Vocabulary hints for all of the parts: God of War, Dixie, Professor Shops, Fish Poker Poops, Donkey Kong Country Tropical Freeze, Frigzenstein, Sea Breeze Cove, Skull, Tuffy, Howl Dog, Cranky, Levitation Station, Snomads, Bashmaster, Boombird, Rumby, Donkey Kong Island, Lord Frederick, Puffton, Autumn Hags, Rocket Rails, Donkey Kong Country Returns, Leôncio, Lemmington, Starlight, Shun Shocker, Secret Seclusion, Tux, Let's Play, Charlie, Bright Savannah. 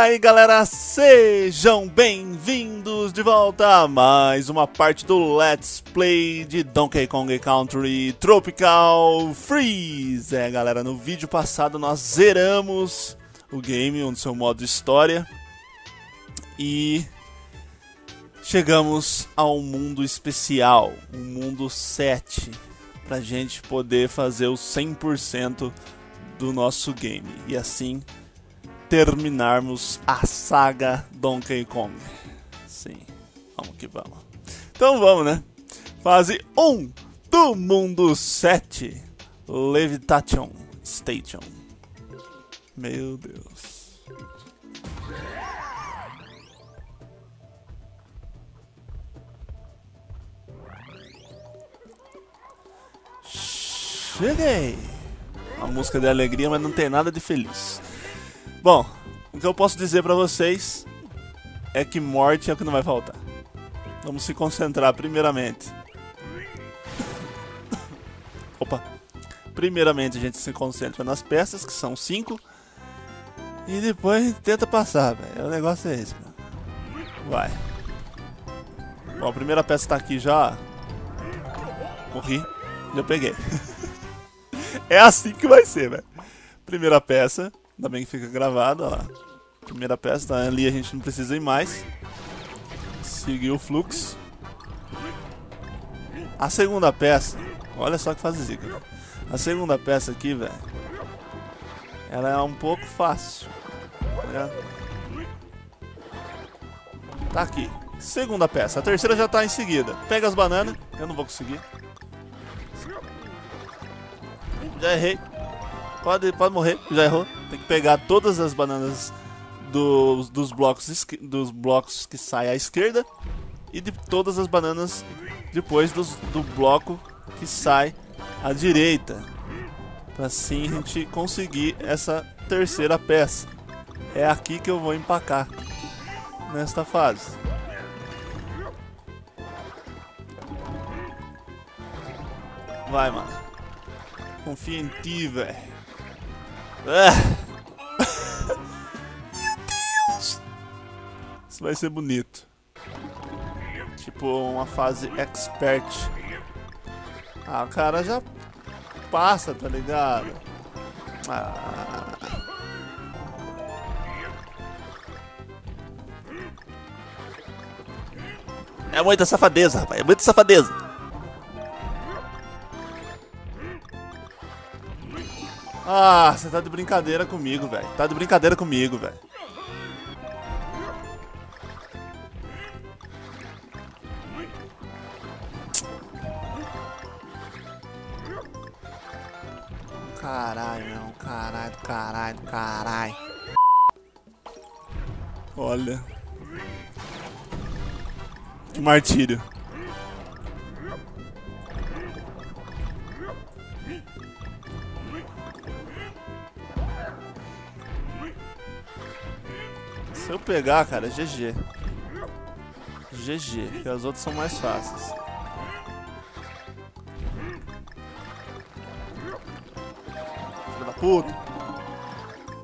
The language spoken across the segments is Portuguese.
aí, galera, sejam bem-vindos de volta a mais uma parte do Let's Play de Donkey Kong Country Tropical Freeze. É, galera, no vídeo passado nós zeramos o game, no seu modo história, e chegamos ao mundo especial, o mundo 7, pra gente poder fazer o 100% do nosso game, e assim terminarmos a saga Donkey Kong. Sim, vamos que vamos. Então vamos, né? Fase 1 do mundo 7, Levitation Station. Meu Deus. Cheguei! Uma música de alegria, mas não tem nada de feliz. Bom, o que eu posso dizer pra vocês é que morte é o que não vai faltar. Vamos se concentrar primeiramente. Opa. Primeiramente a gente se concentra nas peças, que são 5. E depois tenta passar, velho. O negócio é esse, mano. Vai. Bom, a primeira peça tá aqui já. Morri. Já peguei. É assim que vai ser, velho. Primeira peça. Ainda bem que fica gravado, ó. Primeira peça, tá? Ali a gente não precisa ir mais. Seguir o fluxo. A segunda peça, olha só que faz zica, né? A segunda peça aqui, velho, ela é um pouco fácil, tá ligado? Tá aqui, segunda peça. A terceira já tá em seguida. Pega as bananas, eu não vou conseguir. Já errei. Pode morrer, já errou. Tem que pegar todas as bananas dos blocos que saem à esquerda e de todas as bananas depois do bloco que sai à direita. Pra assim a gente conseguir essa terceira peça. É aqui que eu vou empacar nesta fase. Vai, mano. Confia em ti, velho. Meu Deus! Isso vai ser bonito. Tipo uma fase expert. Ah, o cara já passa, tá ligado? Ah. É muita safadeza, rapaz. É muita safadeza. Ah, você tá de brincadeira comigo, velho. Tá de brincadeira comigo, velho. Caralho, não. Caralho, caralho, caralho. Olha. Que martírio. Se eu pegar, cara, GG. GG, porque as outras são mais fáceis. Filho da puta.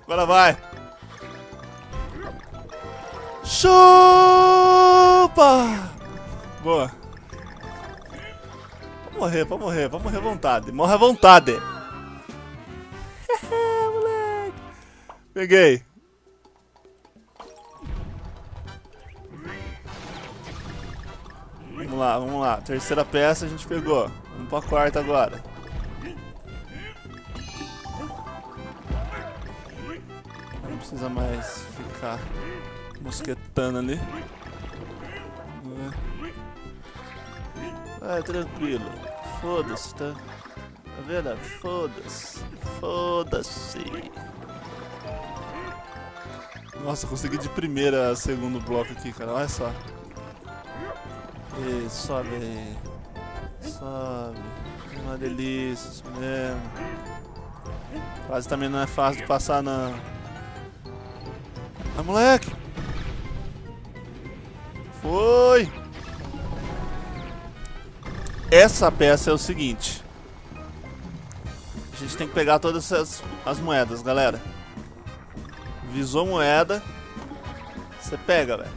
Agora vai. Chupa! Boa. Vou morrer, vou morrer, vou morrer à vontade. Morre à vontade. Moleque. Peguei. Vamos lá, terceira peça a gente pegou. Vamos pra quarta agora. Não precisa mais ficar mosquetando ali. Vai, tranquilo. Foda-se, tá? Tá vendo? Foda-se. Foda-se. Nossa, consegui de primeira o segundo bloco aqui, cara. Olha só. E sobe, sobe, uma delícia, isso mesmo. Quase também não é fácil de passar, não. Ah, moleque! Foi! Essa peça é o seguinte: a gente tem que pegar todas as moedas, galera. Visou moeda, Você pega, velho.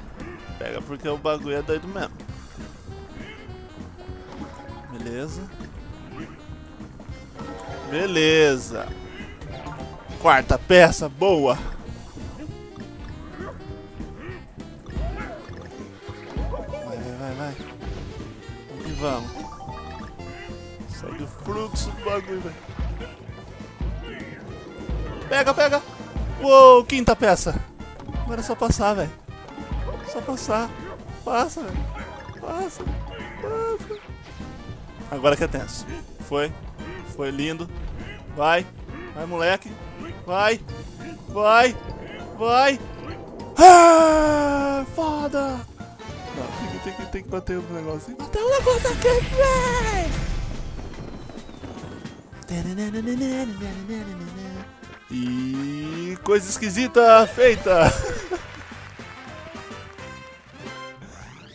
Pega porque o bagulho é doido mesmo. Beleza. Beleza. Quarta peça, boa. Vai, vai, vai, vai. Vamos que vamos. Segue o fluxo do bagulho, velho. Pega, pega. Uou, quinta peça. Agora é só passar, velho. Só passar. Passa, velho. Passa. Passa. Agora que é tenso. Foi. Foi lindo. Vai. Vai, moleque. Vai. Vai. Vai. Ah, foda. Não, tem que bater o negócio. Bateu o negócio aqui, velho. E coisa esquisita feita.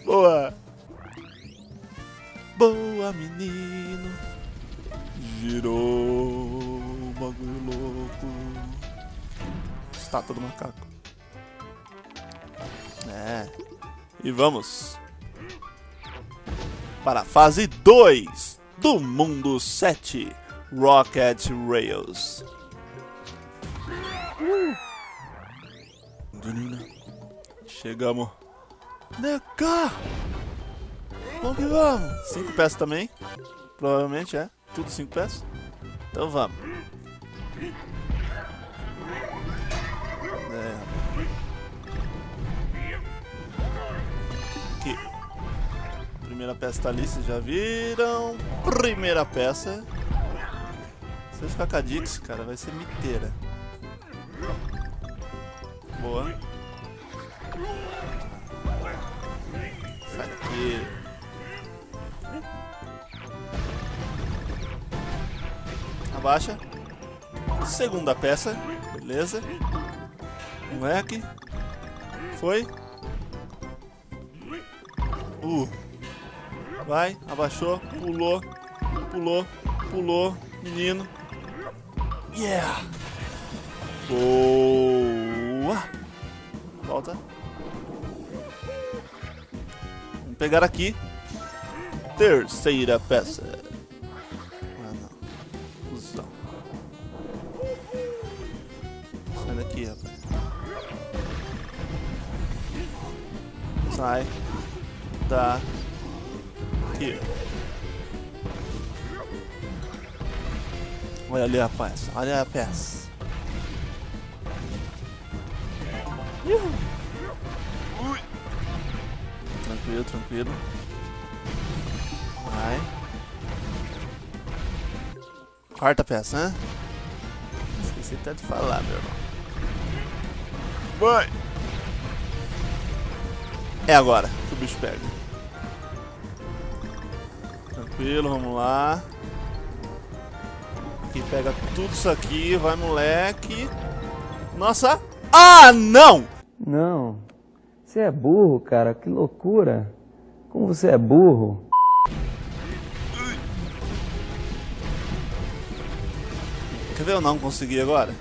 Boa. Boa, menino. Girou o bagulho louco. Estátua do macaco. É. E vamos para a fase 2 do mundo 7, Rocket Rails. Chegamos. Neca! Vamos que vamos! 5 peças também. Provavelmente é. Tudo 5 peças. Então vamos. É. Aqui. Primeira peça tá ali, vocês já viram. Primeira peça. Se eu ficar com a Dixie, cara, vai ser miteira. Boa. Sai daqui. Abaixa. Segunda peça. Beleza. Moleque. Foi. Vai. Abaixou. Pulou. Pulou. Pulou. Menino. Yeah. Boa. Volta. Vamos pegar aqui. Terceira peça. Ah, não. Fusão. Sai daqui, rapaz. Sai. Tá. Aqui. Olha ali, rapaz. Olha a peça. Ui. Tranquilo, tranquilo. Vai. Quarta peça, né? Esqueci até de falar, meu irmão. Vai! É agora que o bicho pega. Tranquilo, vamos lá. Aqui pega tudo isso aqui. Vai, moleque. Nossa! Ah, não! Não, você é burro, cara, que loucura! Como você é burro! Quer ver eu não consegui agora?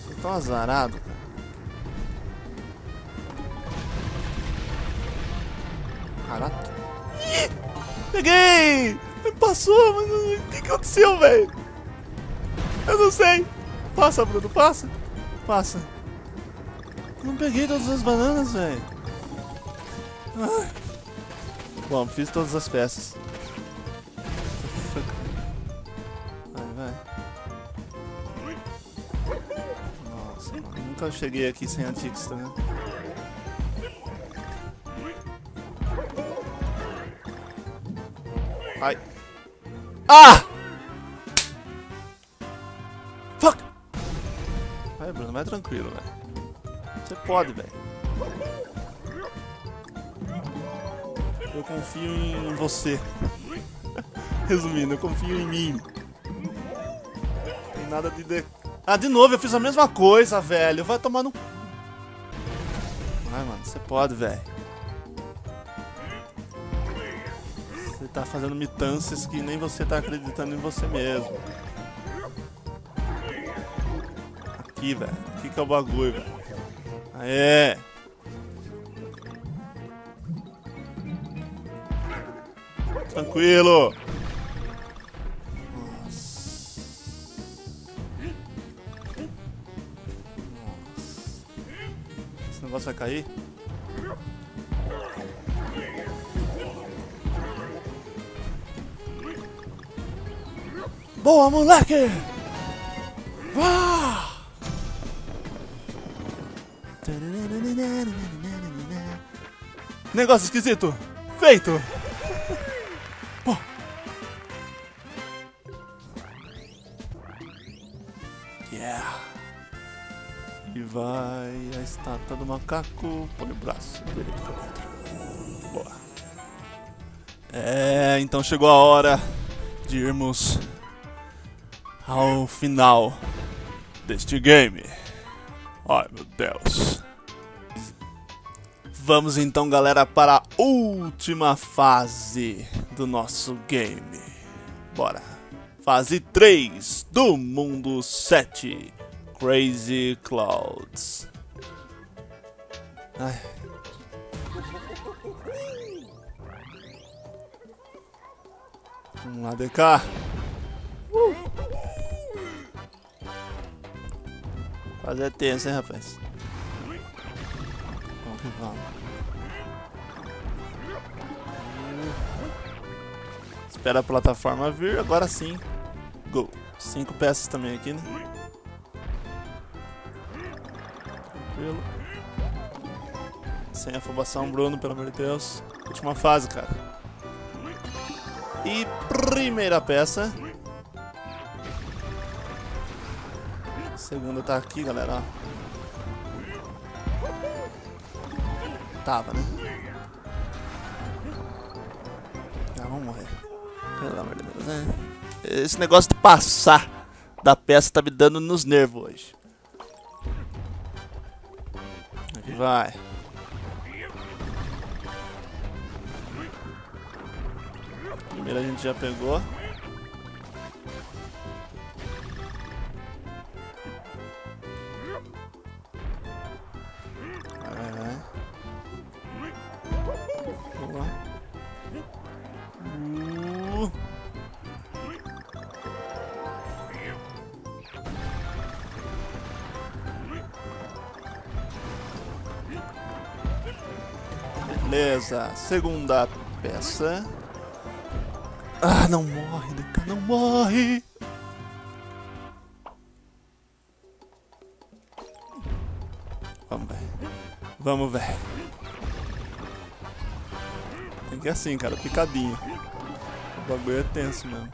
Você tá azarado, cara. Caraca! Ih, peguei! Me passou, mas o que aconteceu, velho? Eu não sei! Passa, Bruno, passa! Passa! Não peguei todas as bananas, velho. Bom, fiz todas as peças. Vai, vai. Nossa, mano, nunca cheguei aqui sem antiques, tá vendo? Ai. Ah! Fuck! Vai, Bruno, vai tranquilo, velho. Você pode, velho. Eu confio em você. Resumindo, eu confio em mim. Não tem nada de... Ah, de novo, eu fiz a mesma coisa, velho. Vai tomar no... Vai, mano, você pode, velho. Você tá fazendo mitâncias que nem você tá acreditando em você mesmo. Aqui, velho. O que que é o bagulho, velho? É. Tranquilo. Esse negócio vai cair. Boa, moleque! Vá! Negócio esquisito! Feito! Pô. Yeah! E vai a estátua do macaco. Põe o braço direito pra dentro. Boa! É, então chegou a hora de irmos ao final deste game. Ai, meu Deus. Vamos então, galera, para a última fase do nosso game. Bora. Fase 3 do mundo 7, Crazy Clouds. Ai. Vamos lá, DK. Fazer é tenso, hein, rapaz? Vamos que vamos. Espera a plataforma vir, agora sim. Go! 5 peças também aqui, né? Tranquilo. Sem afobação, Bruno, pelo amor de Deus. Última fase, cara. E primeira peça. Segunda tá aqui, galera, ó. Tava, né? Já vamos morrer. Pelo amor de Deus, né? Esse negócio de passar da peça tá me dando nos nervos hoje. Aqui vai. Primeiro a gente já pegou. Beleza, segunda peça. Ah, não morre, DK, não morre. Vamos ver. Vamos ver. Tem que ir assim, cara, picadinho. O bagulho é tenso mesmo.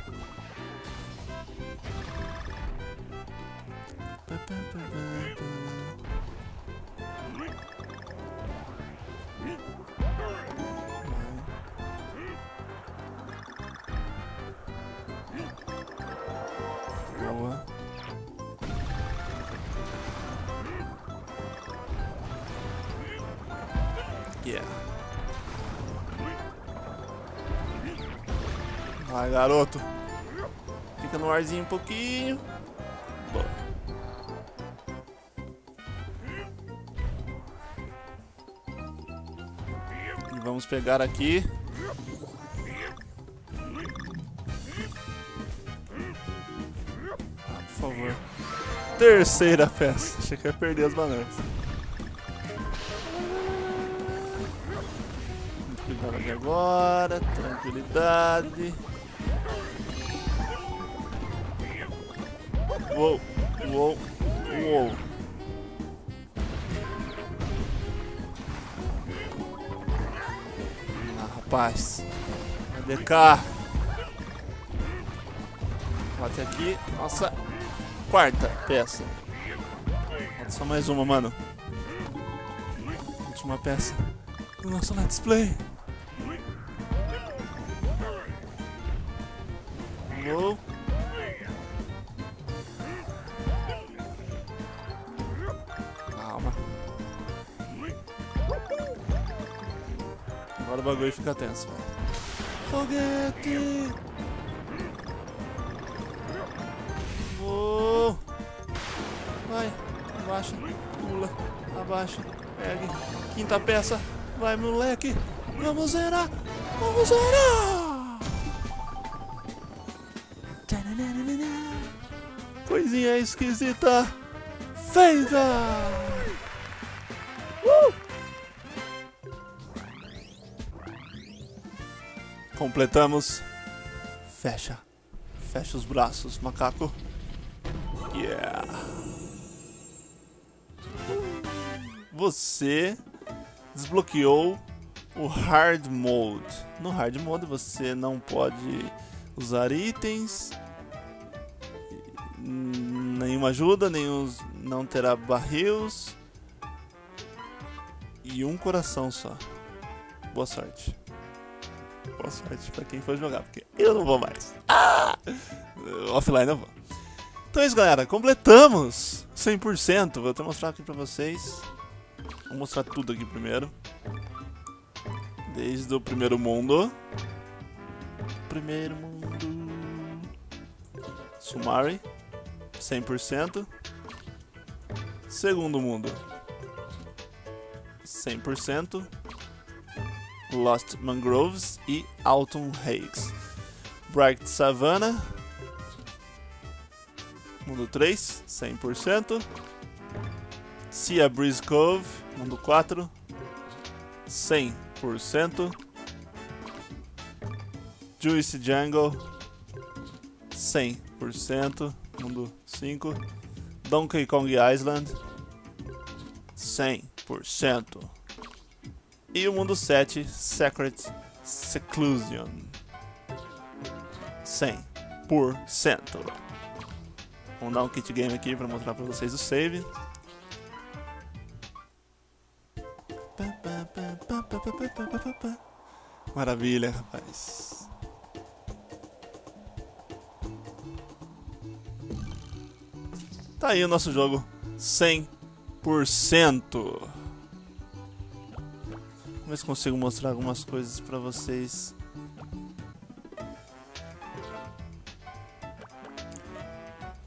Vai, garoto. Fica no arzinho um pouquinho. Boa. E vamos pegar aqui. Ah, por favor. Terceira peça. Achei que ia perder as bananas. Cuidado aqui agora. Tranquilidade. Uou, uou, uou. Ah, rapaz. Cadê cá? Bate aqui. Nossa, quarta peça. Bota só mais uma, mano. Última peça do nosso let's play. Uou. Agora o bagulho fica tenso, velho. Foguete! Uou! Vai, abaixa, pula, abaixa, pega. Quinta peça, vai, moleque! Vamos zerar! Vamos zerar! Coisinha esquisita feita! Completamos. Fecha. Fecha os braços, macaco. Yeah! Você desbloqueou o Hard Mode. No Hard Mode você não pode usar itens, nenhuma ajuda, não terá barris e um coração só. Boa sorte. Boa sorte pra quem for jogar, porque eu não vou mais. Ah! Offline eu vou. Então é isso, galera, completamos 100%. Vou até mostrar aqui pra vocês. Vou mostrar tudo aqui primeiro. Desde o primeiro mundo. Primeiro mundo. Sumari. 100%. Segundo mundo. 100%. Lost Mangroves e Autumn Hags. Bright Savannah. Mundo 3. 100%. Sea Breeze Cove. Mundo 4. 100%. Juicy Jungle 100%. Mundo 5. Donkey Kong Island 100%. E o mundo 7, Secret Seclusion 100%. Vamos dar um kit game aqui para mostrar para vocês o save. Maravilha, rapaz. Tá aí o nosso jogo 100%. Vamos ver se consigo mostrar algumas coisas pra vocês.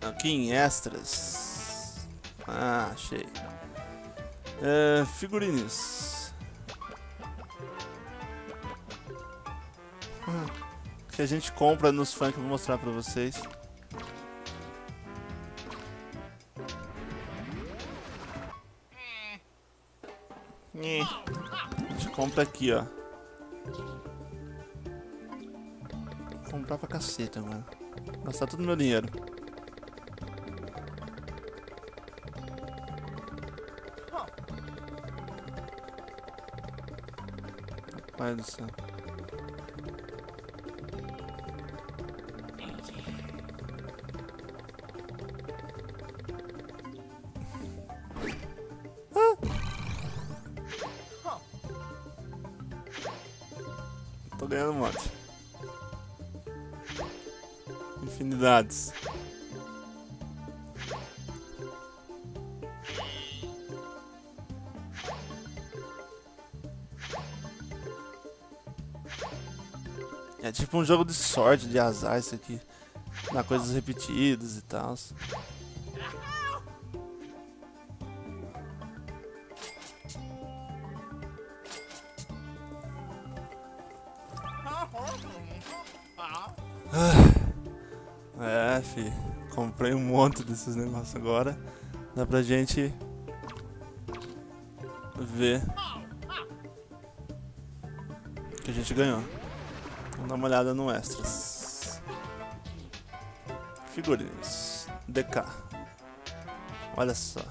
Aqui em extras. Ah, achei. Figurinhas. Que a gente compra nos fãs, que eu vou mostrar pra vocês. A gente compra aqui, ó. Vou comprar pra caceta, mano. Vou gastar todo o meu dinheiro. Rapaz do céu. Ganhando um monte. Infinidades. É tipo um jogo de sorte, de azar isso aqui. Dá coisas repetidas e tal. É, fi, comprei um monte desses negócios agora. Dá pra gente ver o que a gente ganhou. Vamos dar uma olhada no extras. Figurinhas DK. Olha só.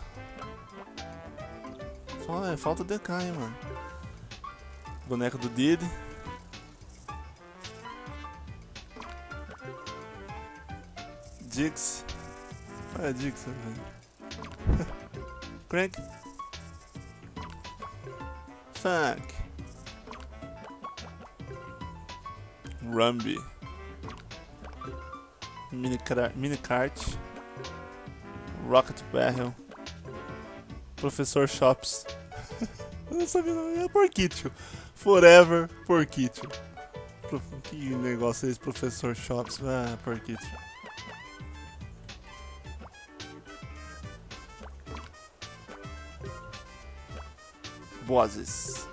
Falta DK, hein, mano. Boneco do Diddy. Dixie. Olha a Dixie, velho. Cranky. Funk. Rumby. Mini kart. Rocket Rails. Professor Shops. Eu não sabia, não. É Porkitio. Forever Porkitio. Que negócio é esse, Professor Shops? Ah, Porkitio. Bosses.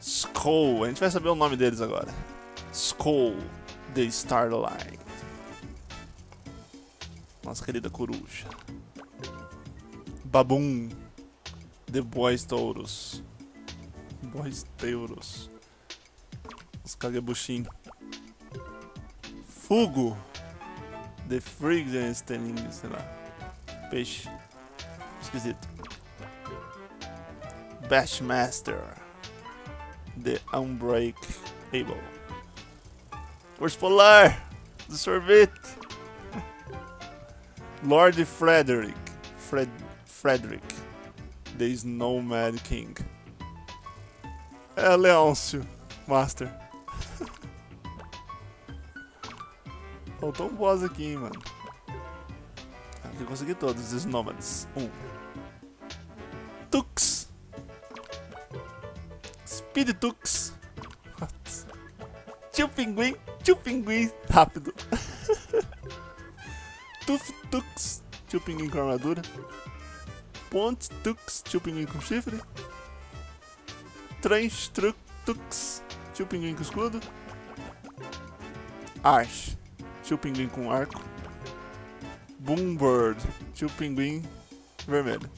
Skull. A gente vai saber o nome deles agora. Skull. The Starlight. Nossa querida coruja. Baboon. The Boys Touros. Boys Touros. Os Kagebushin. Fugo. The Frigzenstein, sei lá. Peixe. Esquisito. Bashmaster. The Unbreakable. Urso Polar. The Sorvete. Lord Frederick. Frederick. The Snomads King. É Leôncio. Master. Faltou um boss aqui, hein, mano. Eu consegui todos os Snomads. Tux. Speed Tux. What? Tio Pinguim rápido. Tuff Tux. Tio Pinguim com armadura. Ponte Tux. Tio Pinguim com chifre. Trans Tux. Tio Pinguim com escudo. Arch. Tio Pinguim com arco. Boombird. Tio Pinguim vermelho.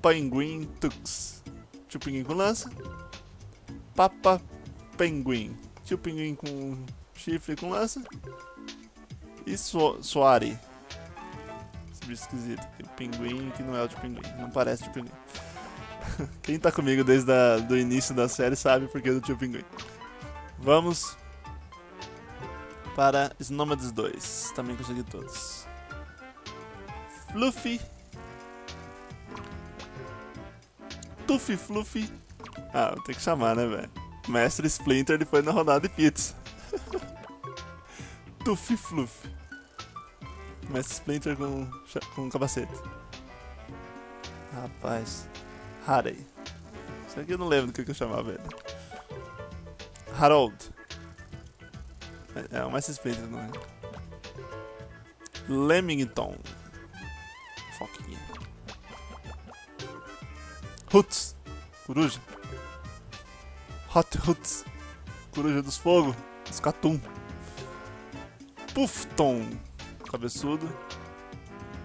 Penguin Tux. Tio Pinguim com lança. Papa Penguin. Tio Pinguim com chifre com lança. E Soare. Esse bicho esquisito. Tem pinguim que não é o de pinguim. Não parece de pinguim. Quem tá comigo desde o início da série sabe porque é do Tio Pinguim. Vamos para Snomads 2. Também consegui todos. Fluffy. Tuffy Fluffy. Ah, tem que chamar, né, velho? Mestre Splinter depois na rodada de pizza. Tuffy Fluffy. Mestre Splinter com capacete. Rapaz. Harry. Isso aqui eu não lembro do que eu chamava ele. Harold. É o Mestre Splinter, não é? Lemmington. Foquinha. Hoots. Coruja. Hot Hoots. Coruja dos fogos. Dos catum. Puffton. Cabeçudo.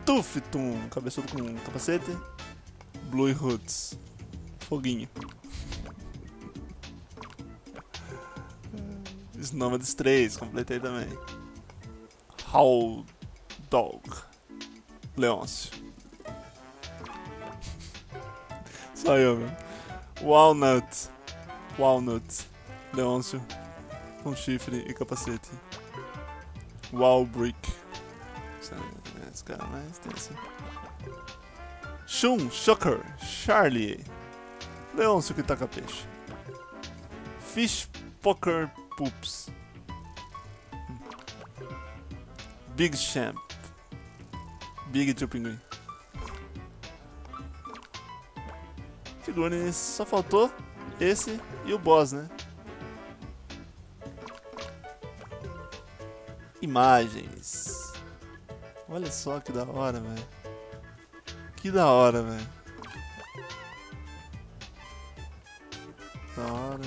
Tuffton. Cabeçudo com capacete. Blue Hoots. Foguinho. Os Nomads 3, completei também. Howl Dog. Leôncio. Só eu, meu. Walnut. Leôncio. Com chifre e capacete. Wallbrick. Esse cara é mais tenso. Shun Shocker. Charlie. Leôncio que taca peixe. Fish Poker Poops. Big Champ. Big Tio Pinguim. Figurines. Só faltou esse e o boss, né? Imagens. Olha só que da hora, velho. Que da hora, velho. Da hora.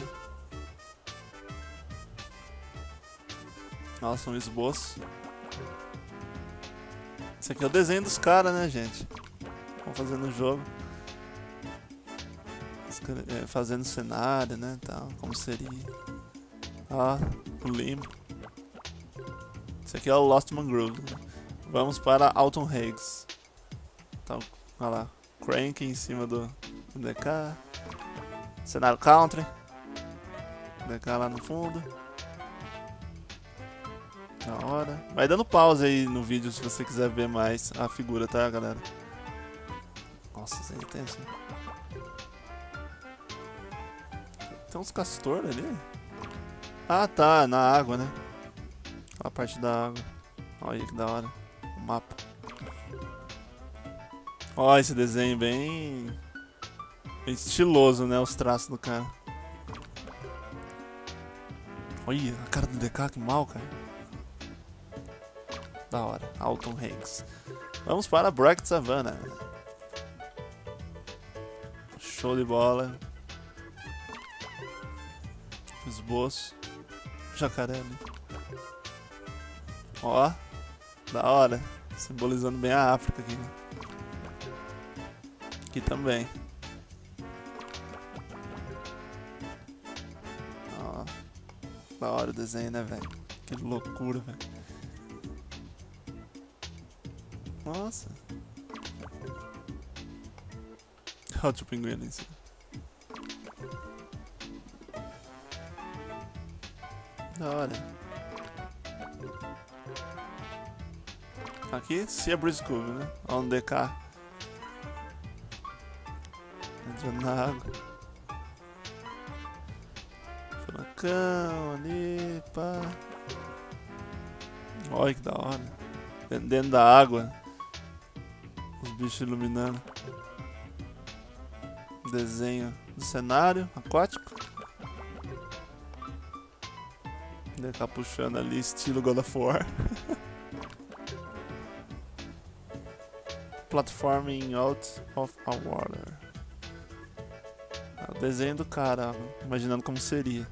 Nossa, um esboço. Isso aqui é o desenho dos caras, né, gente? Vão fazendo o jogo. Fazendo cenário, né, tal. Como seria. Ah, o limbo. Isso aqui é o Lost Mangroves. Vamos para Autumn Hags. Então, olha lá. Cranky em cima do DK. Cenário country. DK lá no fundo. Da hora. Vai dando pausa aí no vídeo se você quiser ver mais a figura, tá, galera? Nossa, isso aí é intenso. Tem uns castor ali. Ah, tá, na água, né? A parte da água. Olha que da hora. O mapa. Ó, esse desenho bem estiloso, né? Os traços do cara. Olha, a cara do DK, que mal, cara. Da hora, Alton Hanks. Vamos para Bright Savannah. Show de bola. Esboço. jacaré ali. Ó, da hora. Simbolizando bem a África aqui. Aqui também. Ó, da hora o desenho, né, velho? Que loucura, velho. Nossa. Olha o pinguim ali em cima. Da hora. Aqui, Sea Breeze Cove, né? On the car. Entrando na água. Furacão ali, pá. Olha que da hora. Dentro da água. Os bichos iluminando. Desenho do cenário aquático. Deve estar puxando ali, estilo God of War. Platforming out of a water. O desenho do cara, imaginando como seria.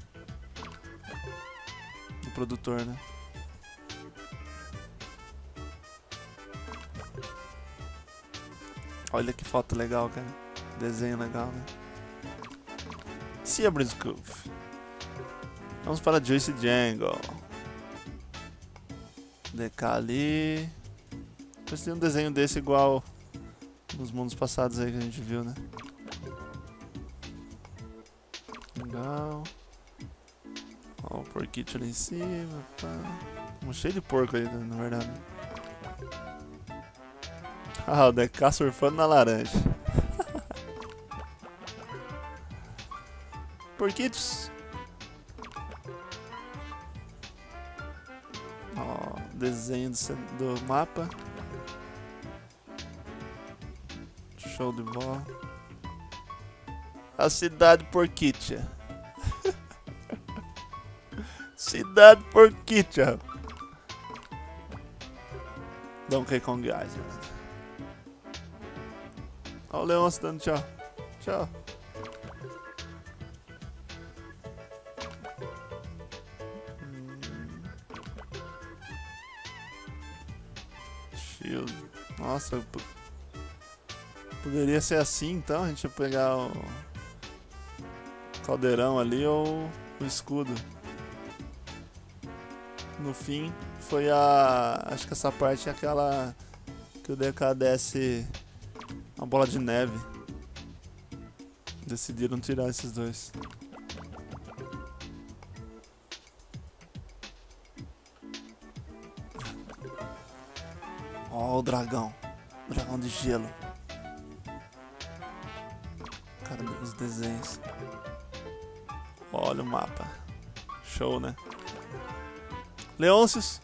Do produtor, né? Olha que foto legal, cara. Desenho legal, né? Sea Breeze Cove. Vamos para Juicy Jungle. DK ali. Depois tem um desenho desse igual nos mundos passados aí que a gente viu, né? Legal. Ó, o porquito ali em cima, pá. Um cheio de porco aí, na verdade. Ah, o DK surfando na laranja. Porquitos. Ó, desenho do mapa. Show de bola. A cidade Porkitio. Cidade Porkitio. Donkey Kong Island. Olha o leão se dando tchau. Tchau. Shield. Nossa, poderia ser assim, então, a gente ia pegar o caldeirão ali ou o escudo. No fim, foi a... acho que essa parte é aquela que o DK desce uma bola de neve. Decidiram tirar esses dois. Ó, o dragão. Dragão de gelo. Os desenhos. Olha o mapa. Show, né? Leôncios.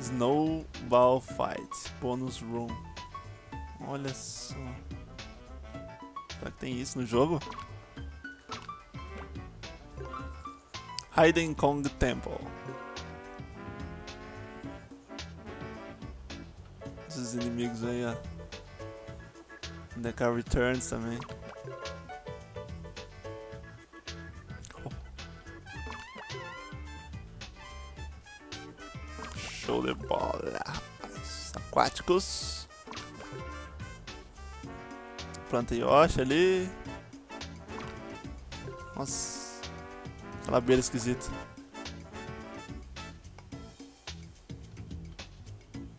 Snowball Fight. Bonus Room. Olha só. Será que tem isso no jogo? Hidden Kong Temple. Os inimigos aí, ó. DK Returns também. Oh. Show de bola, rapaz. Aquáticos. Planta Yoshi ali. Nossa. Aquela abelha esquisita.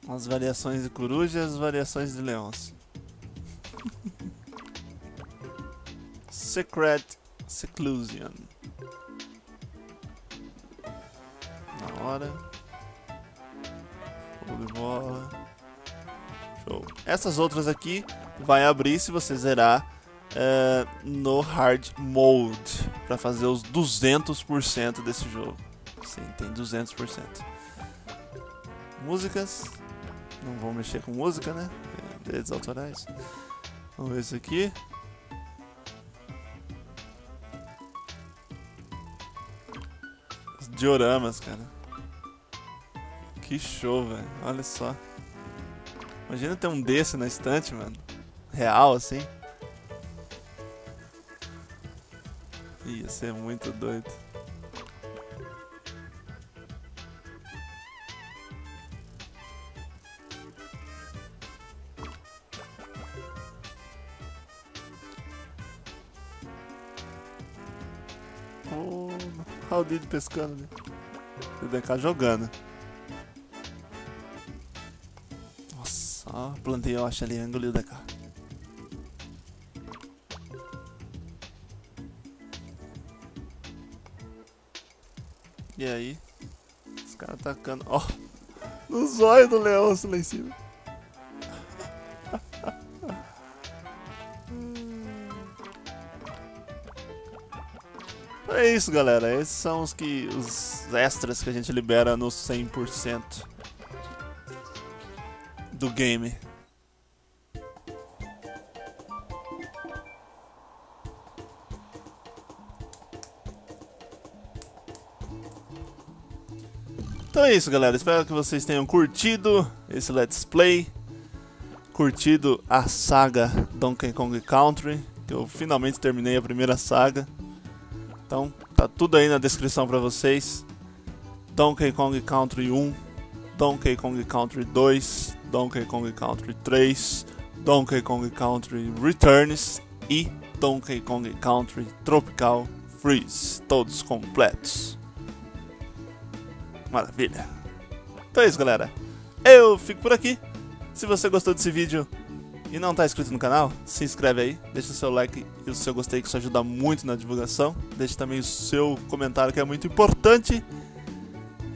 As variações de coruja e as variações de leões. Secret Seclusion. Na hora. Show de bola. Show. Essas outras aqui vai abrir se você zerar no Hard Mode. Pra fazer os 200% desse jogo. Sim, tem 200%. Músicas. Não vou mexer com música, né? Direitos autorais. Vamos ver isso aqui. Os dioramas, cara. Que show, velho. Olha só. Imagina ter um desse na estante, mano. Real, assim. Ia ser muito doido. Oh, olha o Diddy pescando ali. O DK jogando. Nossa, ó, plantei a rocha ali, engoliu o DK. E aí? Os caras atacando. Ó! Oh, no zóio do Leôncio lá em cima. É isso, galera. Esses são os que. Os extras que a gente libera no 100% do game. Então é isso, galera, espero que vocês tenham curtido esse Let's Play, curtido a saga Donkey Kong Country, que eu finalmente terminei a primeira saga. Então tá tudo aí na descrição pra vocês. Donkey Kong Country 1, Donkey Kong Country 2, Donkey Kong Country 3, Donkey Kong Country Returns e Donkey Kong Country Tropical Freeze, todos completos. Maravilha. Então é isso, galera. Eu fico por aqui. Se você gostou desse vídeo e não tá inscrito no canal, se inscreve aí. Deixa o seu like e o seu gostei, que isso ajuda muito na divulgação. Deixa também o seu comentário, que é muito importante.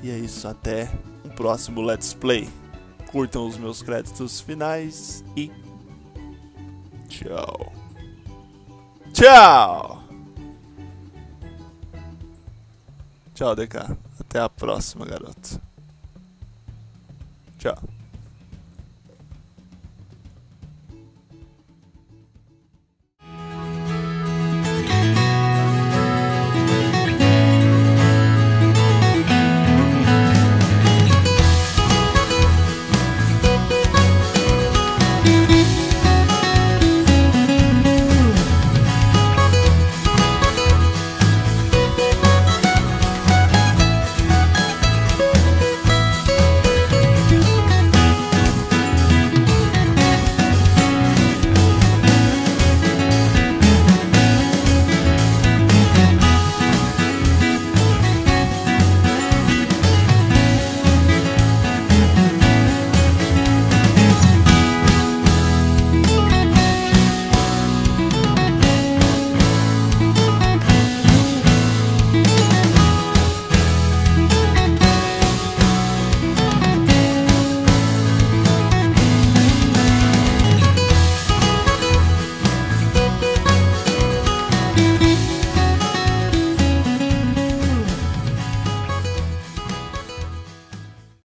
E é isso. Até o próximo Let's Play. Curtam os meus créditos finais e... tchau. Tchau. Tchau, DK. Até a próxima, garoto. Tchau.